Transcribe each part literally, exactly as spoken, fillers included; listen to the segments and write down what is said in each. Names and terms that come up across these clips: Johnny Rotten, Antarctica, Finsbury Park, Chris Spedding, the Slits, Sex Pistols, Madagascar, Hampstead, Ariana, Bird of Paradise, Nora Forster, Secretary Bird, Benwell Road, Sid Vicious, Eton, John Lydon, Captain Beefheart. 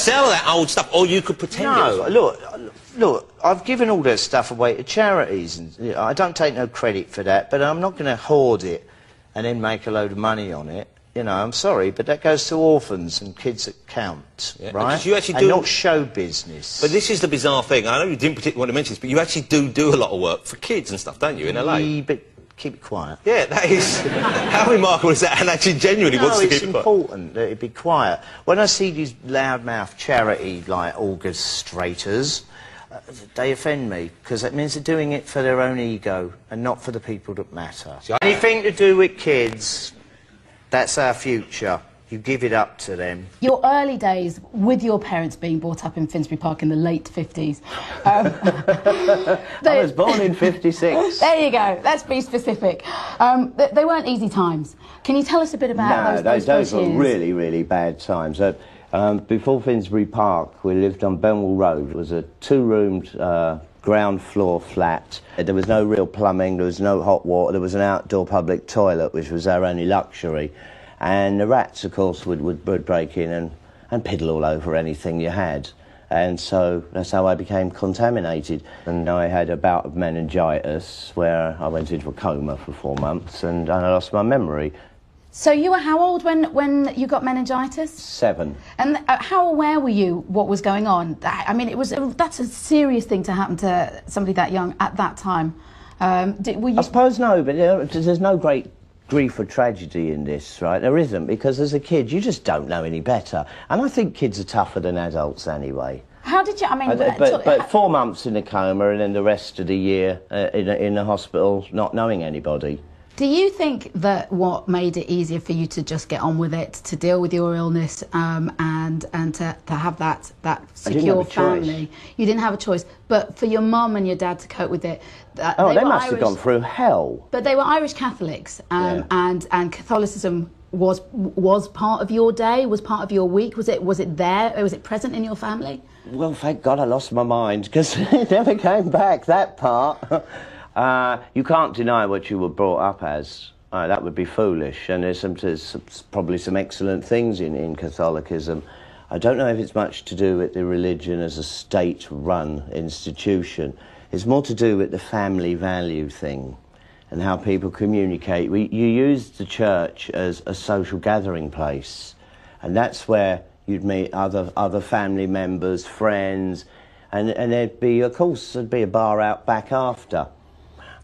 sell that old stuff, or you could pretend no, it was... look, look, I've given all that stuff away to charities, and you know, I don't take no credit for that, but I'm not going to hoard it and then make a load of money on it. You know, I'm sorry, but that goes to orphans and kids that count, yeah, right? You actually do, and not show business. But this is the bizarre thing. I know you didn't particularly want to mention this, but you actually do do a lot of work for kids and stuff, don't you, in L A? Yeah, but keep it quiet. Yeah, that is... How remarkable is that? And actually genuinely no, wants to keep it quiet. No, it's important that it be quiet. When I see these loudmouth charity, like, orchestrators, uh, they offend me, because that means they're doing it for their own ego and not for the people that matter. See, anything to do with kids... That's our future. You give it up to them. Your early days with your parents being brought up in Finsbury Park in the late fifties. Um, they, I was born in fifty-six. There you go. Let's be specific. Um, they, they weren't easy times. Can you tell us a bit about no, those? No, those, those were really, really bad times. Uh, um, before Finsbury Park, we lived on Benwell Road. It was a two-roomed uh, ground floor flat. There was no real plumbing, there was no hot water, there was an outdoor public toilet, which was our only luxury. And the rats, of course, would, would, would break in and, and piddle all over anything you had. And so that's how I became contaminated. And I had a bout of meningitis, where I went into a coma for four months and, and I lost my memory. So you were how old when, when you got meningitis? Seven. And uh, how aware were you what was going on? I mean, it was a, that's a serious thing to happen to somebody that young at that time. Um, did, were you... I suppose no, but uh, there's no great grief or tragedy in this, right? There isn't, because as a kid, you just don't know any better. And I think kids are tougher than adults anyway. How did you, I mean... Uh, but, but four months in a coma and then the rest of the year uh, in, a, in a hospital not knowing anybody. Do you think that what made it easier for you to just get on with it, to deal with your illness, um, and and to, to have that that secure family? Choice. You didn't have a choice, but for your mum and your dad to cope with it. Uh, oh, they, they must Irish, have gone through hell. But they were Irish Catholics, um, yeah. and and Catholicism was was part of your day, was part of your week. Was it was it there? Or was it present in your family? Well, thank God I lost my mind, because it never came back. That part. Uh, you can't deny what you were brought up as. Uh, that would be foolish. And there's, some, there's probably some excellent things in, in Catholicism. I don't know if it's much to do with the religion as a state-run institution. It's more to do with the family value thing and how people communicate. We, you used the church as a social gathering place, and that's where you'd meet other, other family members, friends, and, and there'd be, of course, there'd be a bar out back after.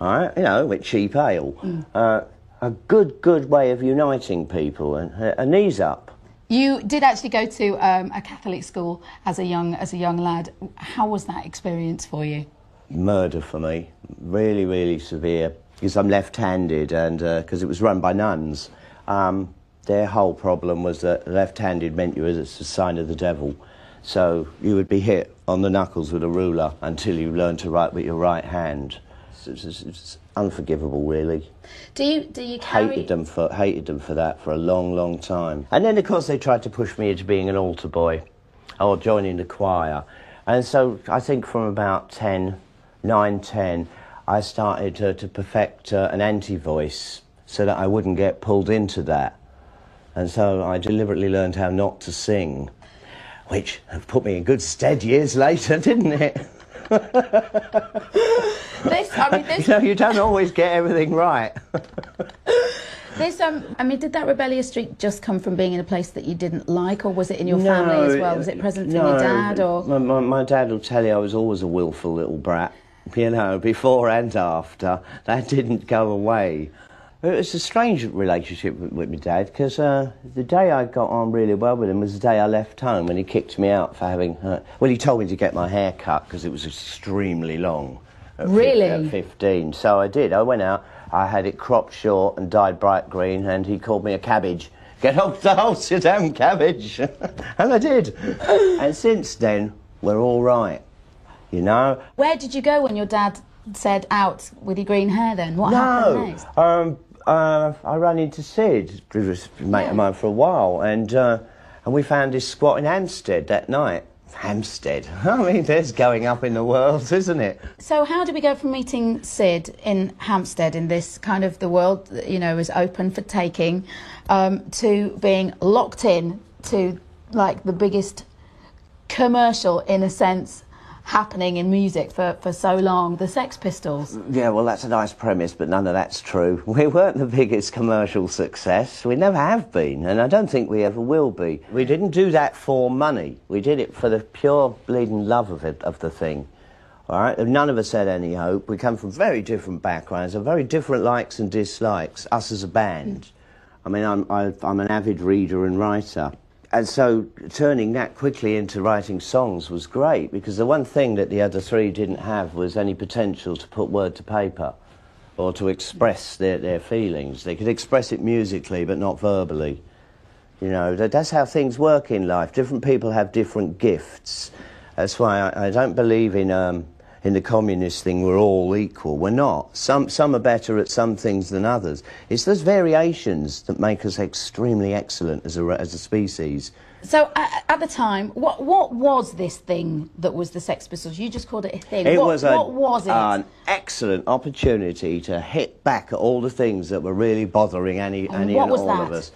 All right, you know, with cheap ale. Mm. Uh, a good, good way of uniting people, and a knees up. You did actually go to um, a Catholic school as a young, as a young lad. How was that experience for you? Murder for me, really, really severe. Because I'm left-handed, and because uh, it was run by nuns, um, their whole problem was that left-handed meant you was a sign of the devil. So you would be hit on the knuckles with a ruler until you learned to write with your right hand. It's, it's, it's unforgivable, really. Do you do you carry... hated them for hated them for that for a long, long time. And then, of course, they tried to push me into being an altar boy, or joining the choir. And so, I think from about ten, nine, ten, I started to, to perfect uh, an anti-voice so that I wouldn't get pulled into that. And so, I deliberately learned how not to sing, which put me in good stead years later, didn't it? This, I mean, this... you know, you don't always get everything right. This, um, I mean, did that rebellious streak just come from being in a place that you didn't like, or was it in your no, family as well? Was it present no, from your dad? Or my, my, my dad will tell you I was always a willful little brat, you know, before and after. That didn't go away. It was a strange relationship with, with my dad, because uh, the day I got on really well with him was the day I left home, when he kicked me out for having... Uh, well, he told me to get my hair cut, because it was extremely long. At really? At fifteen. So I did. I went out, I had it cropped short and dyed bright green, and he called me a cabbage. Get off the house, you damn cabbage! And I did. And since then, we're all right, you know? Where did you go when your dad said, out with your green hair then? What no, happened next? No, um... Uh, I ran into Sid, who was a mate of mine for a while, and, uh, and we found his squat in Hampstead that night. Hampstead. I mean, there's going up in the world, isn't it? So how did we go from meeting Sid in Hampstead, in this kind of the world, you know, is open for taking, um, to being locked in to, like, the biggest commercial, in a sense, happening in music for, for so long, the Sex Pistols. Yeah, well, that's a nice premise, but none of that's true. We weren't the biggest commercial success. We never have been, and I don't think we ever will be. We didn't do that for money. We did it for the pure bleeding love of it, of the thing. All right? None of us had any hope. We come from very different backgrounds and very different likes and dislikes, us as a band. Mm. I mean, I'm, I, I'm an avid reader and writer. And so turning that quickly into writing songs was great, because the one thing that the other three didn't have was any potential to put word to paper or to express their, their feelings. They could express it musically but not verbally. You know, that, that's how things work in life. Different people have different gifts. That's why I, I don't believe in, um, in the communist thing, we're all equal. We're not. Some, some are better at some things than others. It's those variations that make us extremely excellent as a, as a species. So, at, at the time, what, what was this thing that was the Sex Pistols? You just called it a thing. It what, was a, what was it? An excellent opportunity to hit back at all the things that were really bothering Annie, and, Annie and all that? of us.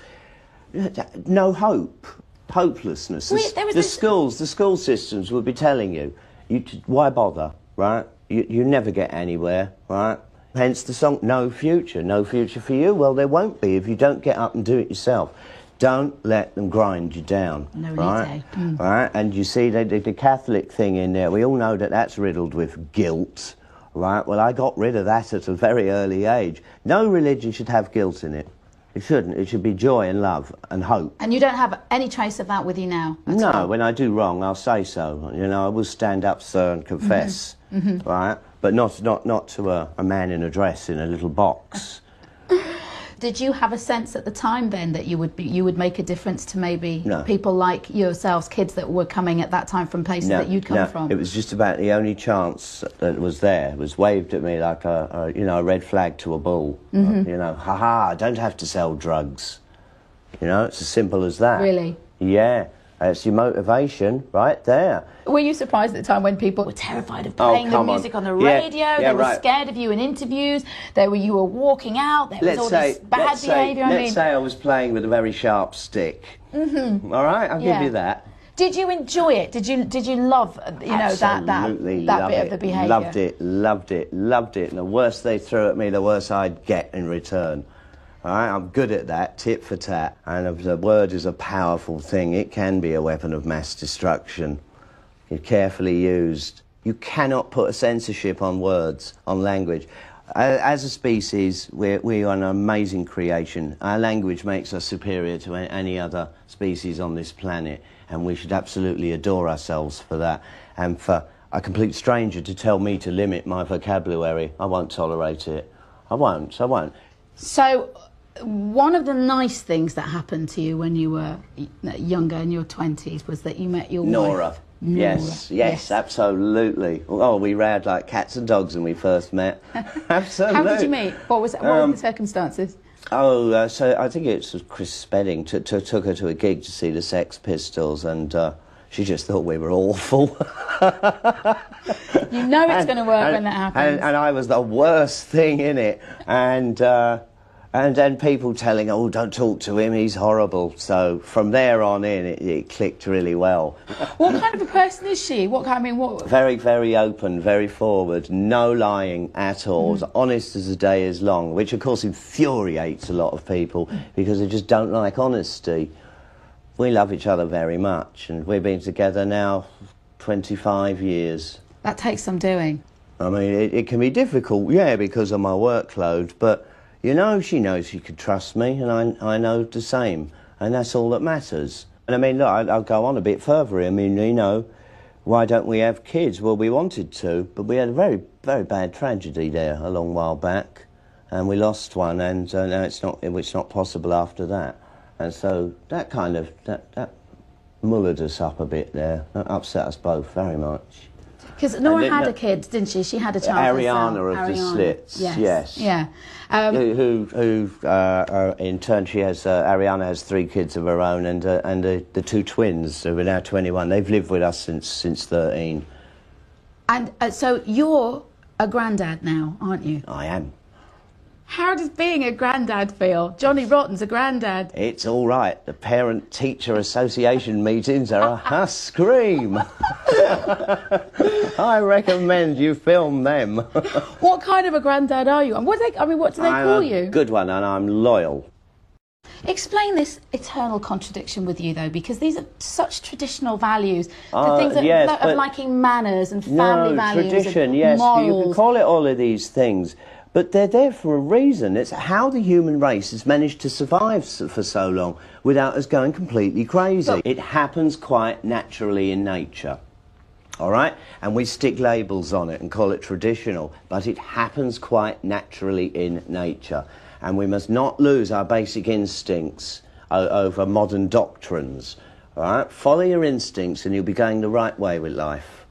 No hope. Hopelessness. Wait, the, the this... schools, the school systems would be telling you, you t why bother? Right? You, you never get anywhere, right? Hence the song, No Future. No future for you? Well, there won't be if you don't get up and do it yourself. Don't let them grind you down, no right? Mm. Right? And you see the, the, the Catholic thing in there. We all know that that's riddled with guilt, right? Well, I got rid of that at a very early age. No religion should have guilt in it. It shouldn't. It should be joy and love and hope. And you don't have any trace of that with you now? No. All. When I do wrong, I'll say so. You know, I will stand up, sir, and confess, mm-hmm. Mm-hmm. right? But not, not, not to a, a man in a dress in a little box. Did you have a sense at the time, then, that you would, be, you would make a difference to maybe no. people like yourselves, kids that were coming at that time from places no, that you'd come no. from? It was just about the only chance that was there. It was waved at me like a, a, you know, a red flag to a bull. Mm-hmm. You know, ha-ha, I don't have to sell drugs. You know, it's as simple as that. Really? Yeah. That's your motivation right there. Were you surprised at the time when people were terrified of playing oh, the music on, on the radio? Yeah, yeah, they were right. scared of you in interviews. They were, you were walking out. There let's was all say, this bad let's behaviour. Say, I let's mean. say I was playing with a very sharp stick. Mm-hmm. All right, I'll yeah. give you that. Did you enjoy it? Did you did you love you know Absolutely that that, that bit it. of the behaviour? Loved it, loved it, loved it. And the worse they threw at me, the worse I'd get in return. All right, I'm good at that, tit for tat. And the word is a powerful thing. It can be a weapon of mass destruction, if carefully used. You cannot put a censorship on words, on language. As a species, we're, we are an amazing creation. Our language makes us superior to any other species on this planet, and we should absolutely adore ourselves for that. And for a complete stranger to tell me to limit my vocabulary, I won't tolerate it. I won't, I won't. So, one of the nice things that happened to you when you were younger, in your twenties, was that you met your Nora. wife. Nora. Yes, yes, yes, absolutely. Oh, we rowed like cats and dogs when we first met. Absolutely. How did you meet? What, was, what um, were the circumstances? Oh, uh, so I think it was Chris Spedding took her to a gig to see the Sex Pistols, and uh, she just thought we were awful. You know it's and, going to work and, when that happens. And, and I was the worst thing in it. And... Uh, And then people telling, oh, don't talk to him, he's horrible. So from there on in, it, it clicked really well. What kind of a person is she? What kind, I mean, what? Very, very open, very forward, no lying at all, mm. as honest as the day is long, which of course infuriates a lot of people because they just don't like honesty. We love each other very much, and we've been together now twenty-five years. That takes some doing. I mean, it, it can be difficult, yeah, because of my workload, but... You know, she knows she could trust me, and I, I know the same, and that's all that matters. And I mean, look, I, I'll go on a bit further. I mean, you know, why don't we have kids? Well, we wanted to, but we had a very, very bad tragedy there a long while back, and we lost one, and uh, now it's not, it's not possible after that. And so that kind of, that, that mullered us up a bit there. That upset us both very much. Because Nora then, had a kid, didn't she? She had a child. Ariana herself. of Ariana. the Slits. Yes. yes. Yeah. Um, who, who, who uh, in turn, she has. Uh, Ariana has three kids of her own, and uh, and uh, the two twins who are now twenty-one. They've lived with us since since thirteen. And uh, so you're a granddad now, aren't you? I am. How does being a granddad feel? Johnny Rotten's a granddad. It's all right. The parent-teacher association meetings are a huss scream. I recommend you film them. What kind of a granddad are you? And what do they, I mean, what do they I'm call a you? Good one, and I'm loyal. Explain this eternal contradiction with you, though, because these are such traditional values. The uh, things that, yes, that, of liking manners and family no, values. Tradition, and yes, morals. You can call it all of these things. But they're there for a reason. It's how the human race has managed to survive for so long without us going completely crazy. But it happens quite naturally in nature, all right? And we stick labels on it and call it traditional, but it happens quite naturally in nature. And we must not lose our basic instincts over modern doctrines, all right? Follow your instincts and you'll be going the right way with life.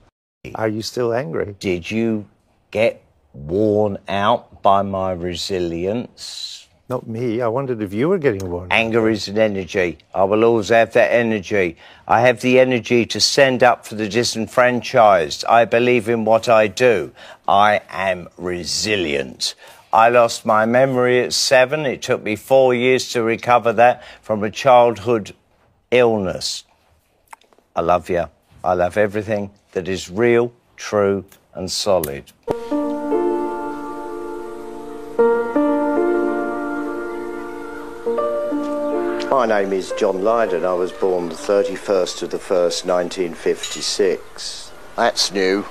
Are you still angry? Did you get worn out by my resilience? Not me. I wondered if you were getting worn out. Anger is an energy. I will always have that energy. I have the energy to stand up for the disenfranchised. I believe in what I do. I am resilient. I lost my memory at seven. It took me four years to recover that from a childhood illness. I love you. I love everything that is real, true, and solid. My name is John Lydon. I was born the thirty-first of the first, nineteen fifty-six. That's new.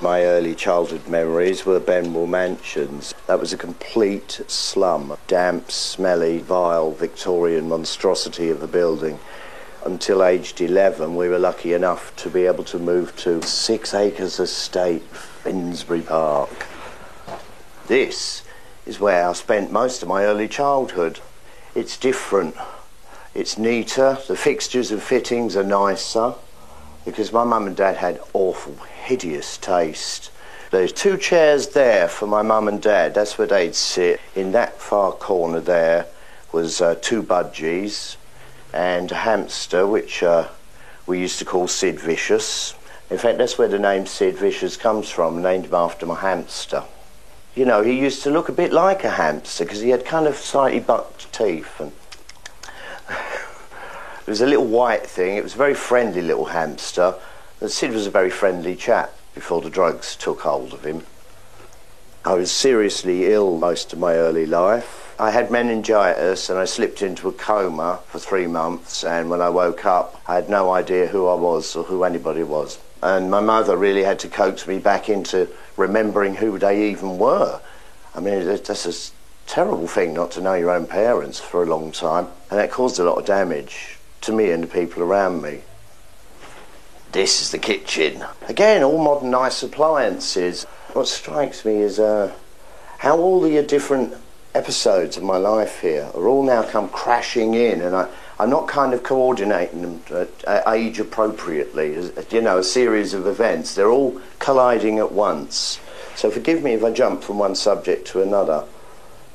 My early childhood memories were Benwell Mansions. That was a complete slum. Damp, smelly, vile, Victorian monstrosity of a building. Until aged eleven, we were lucky enough to be able to move to Six Acres Estate, Finsbury Park. This is where I spent most of my early childhood. It's different. It's neater, the fixtures and fittings are nicer, because my mum and dad had awful, hideous taste. There's two chairs there for my mum and dad, that's where they'd sit. In that far corner there was uh, two budgies and a hamster, which uh, we used to call Sid Vicious. In fact, that's where the name Sid Vicious comes from, named him after my hamster. You know, he used to look a bit like a hamster, because he had kind of slightly bucked teeth. And it was a little white thing. It was a very friendly little hamster. And Sid was a very friendly chap before the drugs took hold of him. I was seriously ill most of my early life. I had meningitis and I slipped into a coma for three months. And when I woke up, I had no idea who I was or who anybody was. And my mother really had to coax me back into remembering who they even were. I mean, that's a terrible thing not to know your own parents for a long time. And that caused a lot of damage to me and the people around me. This is the kitchen. Again, all modern nice appliances. What strikes me is uh, how all the different episodes of my life here are all now come crashing in, and I, I'm not kind of coordinating them uh, age appropriately. You know, a series of events. They're all colliding at once. So forgive me if I jump from one subject to another,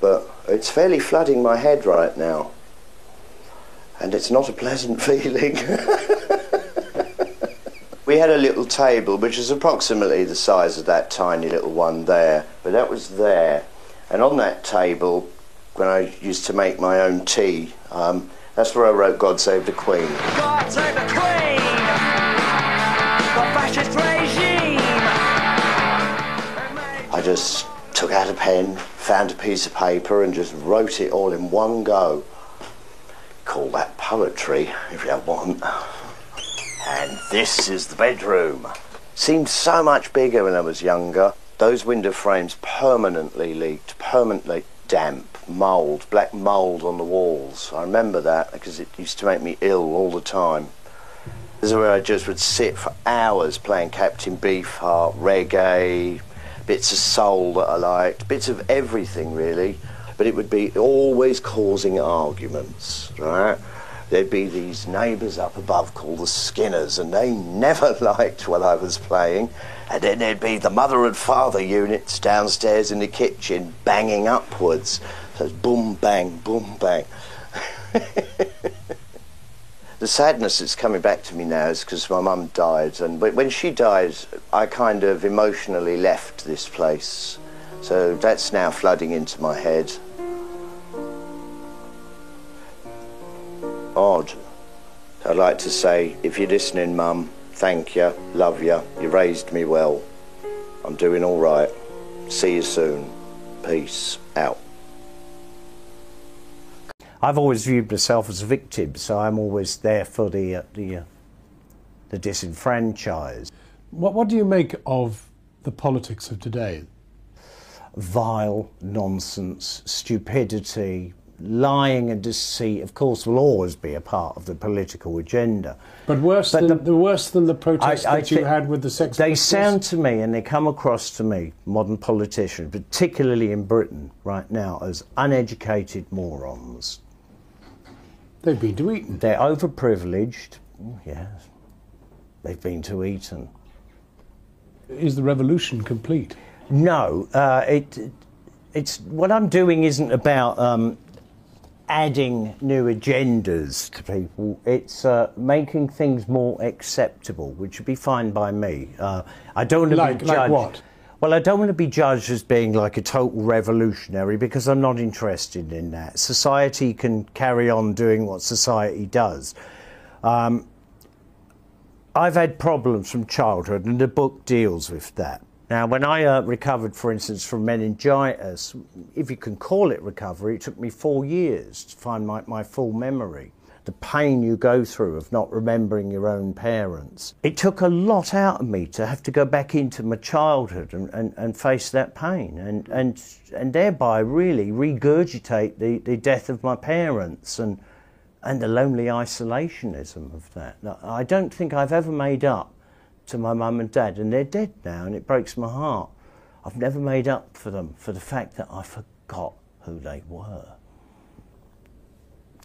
but it's fairly flooding my head right now. And it's not a pleasant feeling. We had a little table, which is approximately the size of that tiny little one there, but that was there. And on that table, when I used to make my own tea, um, that's where I wrote God Save the Queen. God Save the Queen! The fascist regime! I just took out a pen, found a piece of paper, and just wrote it all in one go. Call that poetry, if you want. And this is the bedroom. Seemed so much bigger when I was younger. Those window frames permanently leaked, permanently damp, mould, black mould on the walls. I remember that because it used to make me ill all the time. This is where I just would sit for hours playing Captain Beefheart, reggae, bits of soul that I liked, bits of everything really. But it would be always causing arguments, right? There'd be these neighbours up above called the Skinners, and they never liked what I was playing. And then there'd be the mother and father units downstairs in the kitchen banging upwards. So it's boom, bang, boom, bang. The sadness that's coming back to me now is because my mum died, and when she died, I kind of emotionally left this place. So that's now flooding into my head. odd. I like to say, if you're listening, Mum, thank you, love you, you raised me well. I'm doing all right. See you soon. Peace out. I've always viewed myself as a victim, so I'm always there for the uh, the, uh, the disenfranchised. What, what do you make of the politics of today? Vile, nonsense, stupidity, lying and deceit, of course, will always be a part of the political agenda. But worse, but than, the, the, worse than the protests I, I that you had with the Sex Pistols? They sound to me, and they come across to me, modern politicians, particularly in Britain right now, as uneducated morons. They've been to Eton. They're overprivileged. Oh, yes. They've been to Eton. Is the revolution complete? No. Uh, it, it's, what I'm doing isn't about um, adding new agendas to people. It's uh, making things more acceptable, which would be fine by me. Uh, I don't want to like, be judged. Like what? Well, I don't want to be judged as being like a total revolutionary, because I'm not interested in that. Society can carry on doing what society does. Um, I've had problems from childhood, and the book deals with that. Now, when I uh, recovered, for instance, from meningitis, if you can call it recovery, it took me four years to find my, my full memory. The pain you go through of not remembering your own parents. It took a lot out of me to have to go back into my childhood and, and, and face that pain and, and, and thereby really regurgitate the, the death of my parents and, and the lonely isolationism of that. Now, I don't think I've ever made up to my mum and dad, and they're dead now, and it breaks my heart. I've never made up for them for the fact that I forgot who they were.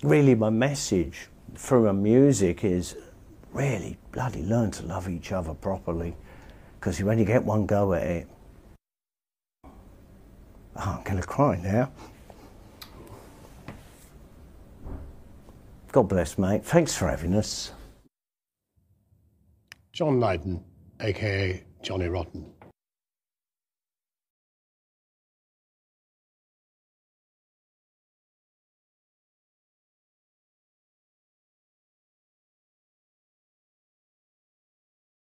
Really, my message through my music is really bloody learn to love each other properly, because you only get one go at it. Oh, I'm going to cry now. God bless, mate. Thanks for having us. John Lydon, a k a. Johnny Rotten.